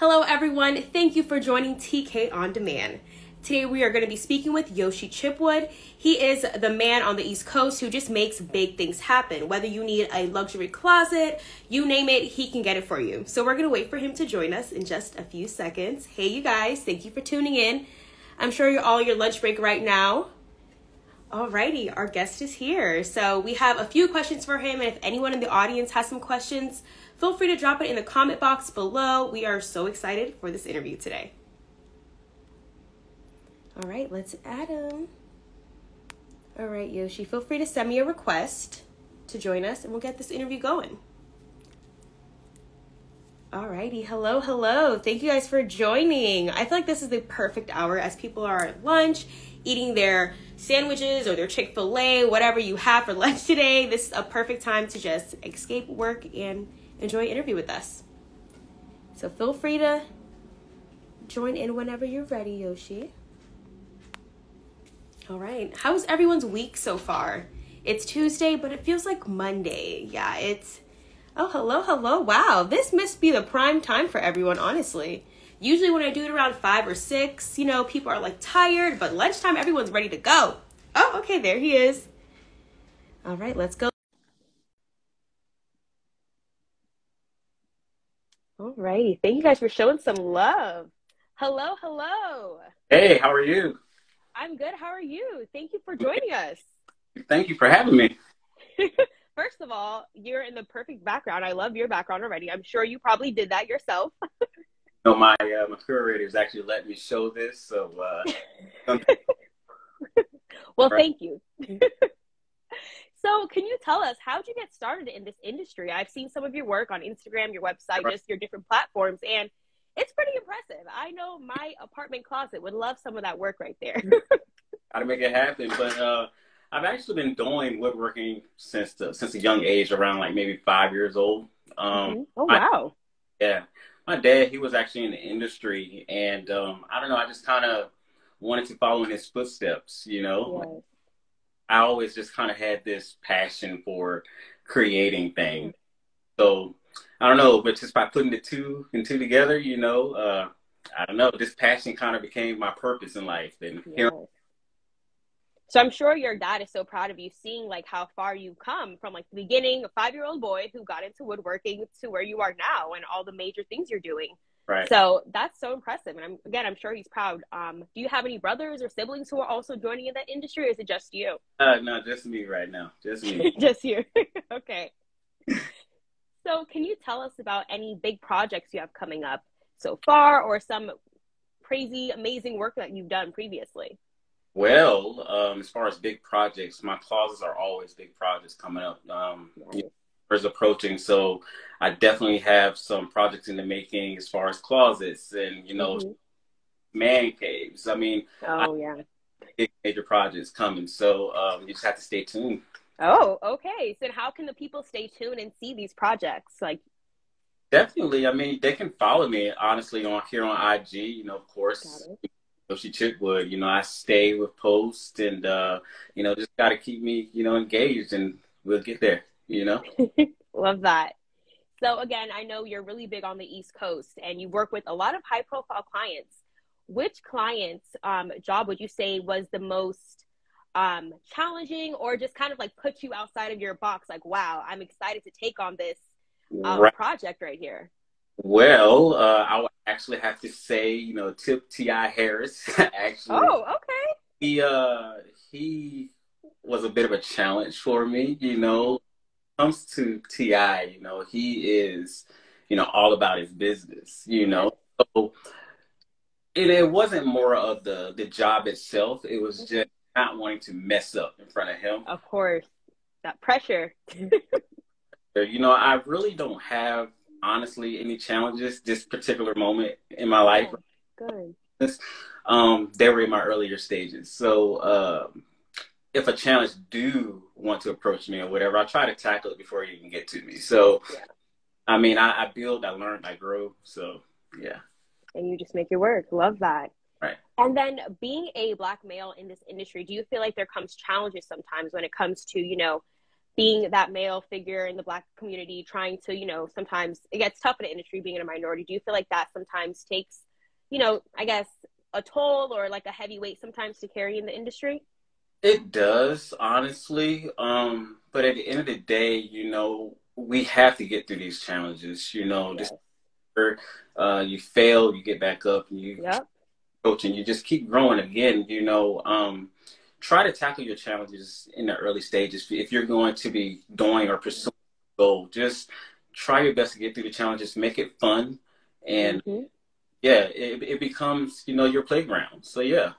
Hello everyone, thank you for joining TK On Demand. Today we are going to be speaking with Yoshi Chipwood. He is the man on the East Coast who just makes big things happen. Whether you need a luxury closet, you name it, he can get it for you. So we're going to wait for him to join us in just a few seconds. Hey you guys, thank you for tuning in. I'm sure you're all on your lunch break right now. Alrighty, our guest is here. So we have a few questions for him, and if anyone in the audience has some questions, feel free to drop it in the comment box below. We are so excited for this interview today. All right, let's add him. All right, Yoshi, feel free to send me a request to join us and we'll get this interview going. All righty, hello, hello. Thank you guys for joining. I feel like this is the perfect hour as people are at lunch, eating their sandwiches or their Chick-fil-A, whatever you have for lunch today. This is a perfect time to just escape work and enjoy an interview with us. So feel free to join in whenever you're ready, Yoshi. All right, how was everyone's week so far? It's Tuesday, but it feels like Monday. Yeah, it's, oh, hello, hello. Wow, this must be the prime time for everyone, honestly. Usually when I do it around 5 or 6, you know, people are like tired, but lunchtime, everyone's ready to go. Oh, okay, there he is. All right, let's go. All righty. Thank you guys for showing some love. Hello, hello. Hey, how are you? I'm good. How are you? Thank you for joining us. Thank you for having me. First of all, you're in the perfect background. I love your background already. I'm sure you probably did that yourself. No, my curators actually let me show this. So, well, thank you. So can you tell us, how'd you get started in this industry? I've seen some of your work on Instagram, your website, just your different platforms, and it's pretty impressive. I know my apartment closet would love some of that work right there. How to make it happen. But I've actually been doing woodworking since a young age, around like maybe 5 years old. Oh, wow. Yeah. My dad, he was actually in the industry. And I don't know, I just kind of wanted to follow in his footsteps, you know? Yes. I always just kind of had this passion for creating things. So I don't know, but just by putting the two and two together, you know, I don't know, this passion kind of became my purpose in life. And yes. So I'm sure your dad is so proud of you, seeing like how far you've come from like the beginning, a 5-year-old boy who got into woodworking to where you are now and all the major things you're doing. Right. So that's so impressive. And I'm sure he's proud. Do you have any brothers or siblings who are also joining in that industry, or is it just you? No, just me right now. Just me. Just you. Okay. So can you tell us about any big projects you have coming up so far, or some crazy, amazing work that you've done previously? Well, as far as big projects, my closets are always big projects coming up. Nice. Is approaching, so I definitely have some projects in the making as far as closets and, you know, man caves. I mean, oh yeah, big major projects coming, so you just have to stay tuned. Oh, okay. So how can the people stay tuned and see these projects? Like, definitely, I mean, they can follow me honestly on here on IG, you know, of course, Yoshi Chipwood. You know, I stay with posts and you know, just got to keep me, you know, engaged, and we'll get there, you know? Love that. So again, I know you're really big on the East Coast and you work with a lot of high profile clients. Which client's job would you say was the most challenging, or just kind of like put you outside of your box? Like, wow, I'm excited to take on this project right here. Well, I would actually have to say, you know, T.I. Harris, actually. Oh, okay. He was a bit of a challenge for me, you know. Comes to T.I., you know, he is, you know, all about his business, you know. So it wasn't more of the job itself. It was just not wanting to mess up in front of him. Of course, that pressure. You know, I really don't have, honestly, any challenges this particular moment in my life. Oh, good. They were in my earlier stages. So, if a challenge do want to approach me or whatever, I try to tackle it before it even get to me. So, yeah. I mean, I build, I learn, I grow. So, yeah. And you just make your work. Love that. Right. And then being a Black male in this industry, do you feel like there comes challenges sometimes when it comes to, you know, being that male figure in the Black community, trying to, you know, sometimes it gets tough in the industry being in a minority. Do you feel like that sometimes takes, you know, I guess a toll or like a heavy weight sometimes to carry in the industry? It does, honestly. But at the end of the day, you know, we have to get through these challenges. You know, yes. You fail, you get back up, and you yep. coach, and you just keep growing again. You know, try to tackle your challenges in the early stages. If you're going to be doing or pursuing a goal, just try your best to get through the challenges, make it fun, and mm-hmm. yeah, it becomes, you know, your playground. So yeah.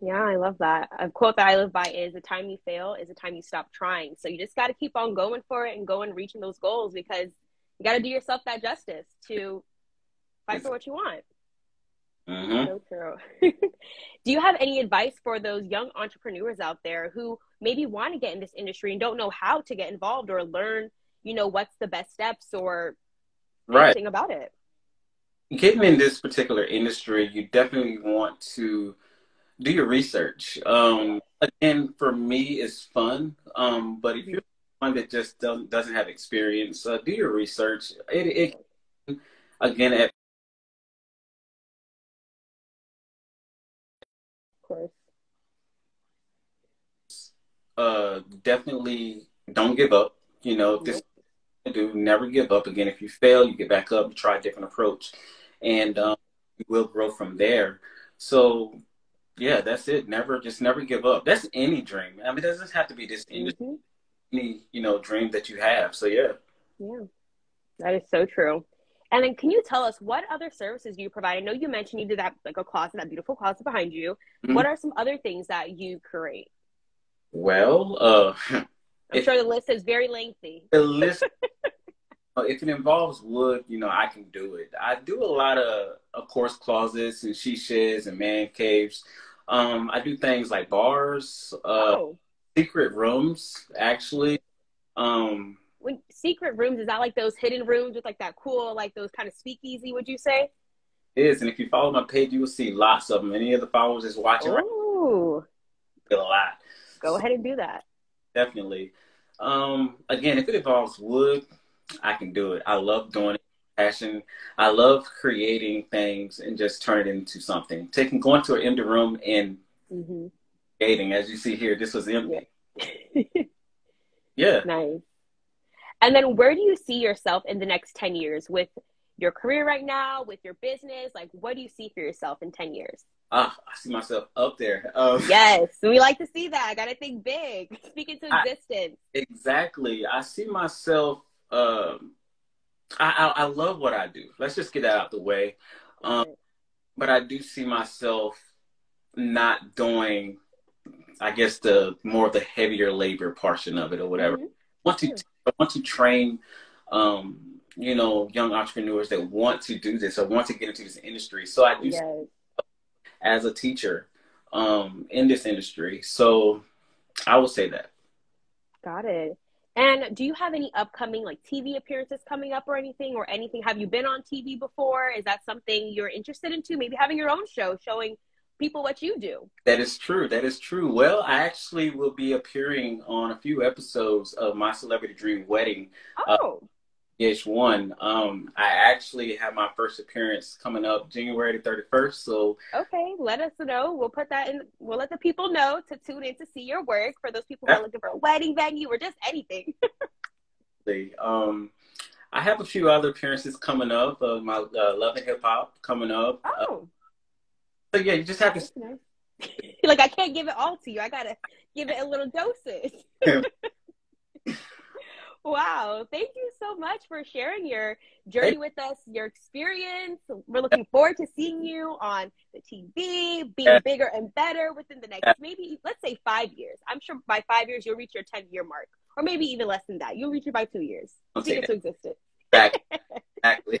Yeah, I love that. A quote that I live by is, the time you fail is the time you stop trying. So you just got to keep on going for it and going, reaching those goals, because you got to do yourself that justice to fight for what you want. Mm-hmm. So true. Do you have any advice for those young entrepreneurs out there who maybe want to get in this industry and don't know how to get involved or learn, you know, what's the best steps or anything about it? Getting in this particular industry, you definitely want to do your research. Again, for me, it's fun. But if you're one that just doesn't have experience, do your research. It again, at of course. Definitely don't give up. You know, if this you do, never give up. Again, if you fail, you get back up, you try a different approach, and you will grow from there. So. Yeah, that's it. Just never give up. That's any dream. I mean, it doesn't have to be this industry, mm-hmm. any, you know, dream that you have. So yeah. Yeah, that is so true. And then can you tell us what other services do you provide? I know you mentioned you did that, like a closet, that beautiful closet behind you. Mm-hmm. What are some other things that you create? Well, I'm sure the list is very lengthy. The list, if it involves wood, you know, I can do it. I do a lot of course, closets and she sheds and man caves. I do things like bars, secret rooms, actually. When secret rooms, is that like those hidden rooms with like that cool, like those kind of speakeasy, would you say? It is, and if you follow my page, you will see lots of them. Any of the followers is watching right now, a lot. Go ahead and do that. Definitely. Again, if it involves wood, I can do it. I love doing it. Passion. I love creating things and just turn it into something. Going to an empty room and mm-hmm. creating, as you see here, this was empty. Yeah. Yeah. Nice. And then where do you see yourself in the next 10 years with your career right now, with your business? Like, what do you see for yourself in 10 years? I see myself up there. Yes, we like to see that. I got to think big. Speak into existence. Exactly. I see myself. I love what I do. Let's just get that out the way. But I do see myself not doing, I guess, the heavier labor portion of it or whatever. Mm-hmm. I want to train, you know, young entrepreneurs that want to do this or want to get into this industry. So I do as a teacher in this industry. So I will say that. Got it. And do you have any upcoming, like, TV appearances coming up or anything? Or anything? Have you been on TV before? Is that something you're interested in, too? Maybe having your own show, showing people what you do. That is true. That is true. Well, I actually will be appearing on a few episodes of My Celebrity Dream Wedding. Oh. VH1. I actually have my first appearance coming up January the 31st. So. Okay. Let us know. We'll put that in. We'll let the people know to tune in to see your work, for those people who are looking for a wedding venue or just anything. I have a few other appearances coming up. My Love and Hip Hop coming up. Oh. So yeah, you just have to. Like, I can't give it all to you. I gotta give it a little dosage. Wow. Thank you so much for sharing your journey with us, your experience. We're looking forward to seeing you on the TV, being bigger and better within the next, maybe, let's say 5 years. I'm sure by 5 years, you'll reach your 10-year mark, or maybe even less than that. You'll reach it by 2 years. Speak into existence. Exactly.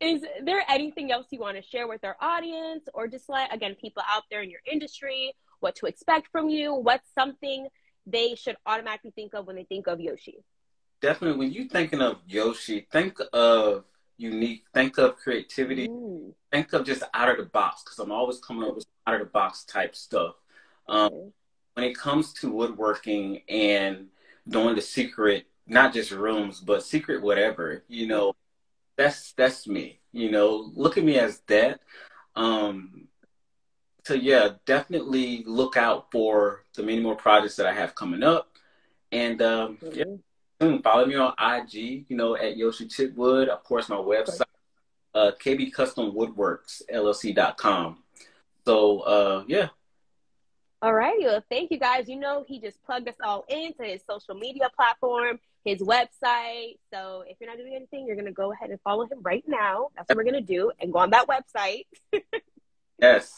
Is there anything else you want to share with our audience, or just let, again, people out there in your industry, what to expect from you? What's something they should automatically think of when they think of Yoshi? Definitely. When you're thinking of Yoshi, think of unique, think of creativity, think of just out of the box, because I'm always coming up with out of the box type stuff. When it comes to woodworking and doing the secret, not just rooms, but secret whatever, you know, that's me, you know, look at me as that. So yeah, definitely look out for the many more projects that I have coming up. And yeah, follow me on IG, you know, at Yoshi Chipwood. Of course, my website, KB Custom Woodworks, LLC.com. So yeah. All righty. Well, thank you guys. You know, he just plugged us all into his social media platform, his website. So if you're not doing anything, you're going to go ahead and follow him right now. That's what we're going to do. And go on that website. Yes.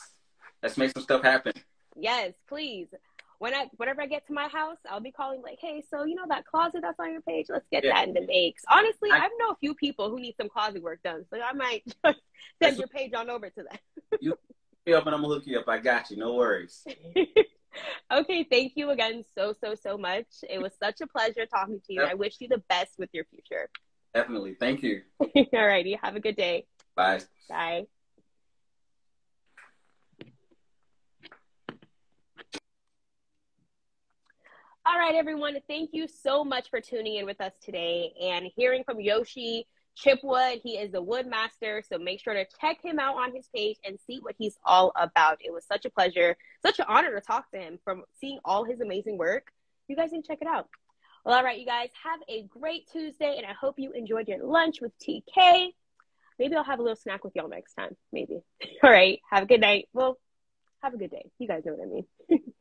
Let's make some stuff happen. Yes, please. Whenever I get to my house, I'll be calling like, hey, so you know that closet that's on your page? Let's get that in the makes. Honestly, I know a few people who need some closet work done. So I might just send your page on over to them. You up and I'm gonna hook you up. I got you. No worries. Okay, thank you again so much. It was such a pleasure talking to you. I wish you the best with your future. Definitely. Thank you. Alrighty. Have a good day. Bye. Bye. All right, everyone. Thank you so much for tuning in with us today and hearing from Yoshi Chipwood. He is the wood master, so make sure to check him out on his page and see what he's all about. It was such a pleasure, such an honor to talk to him, from seeing all his amazing work. You guys can check it out. Well, all right, you guys, have a great Tuesday, and I hope you enjoyed your lunch with TK. Maybe I'll have a little snack with y'all next time, maybe. All right, have a good night. Well, have a good day. You guys know what I mean.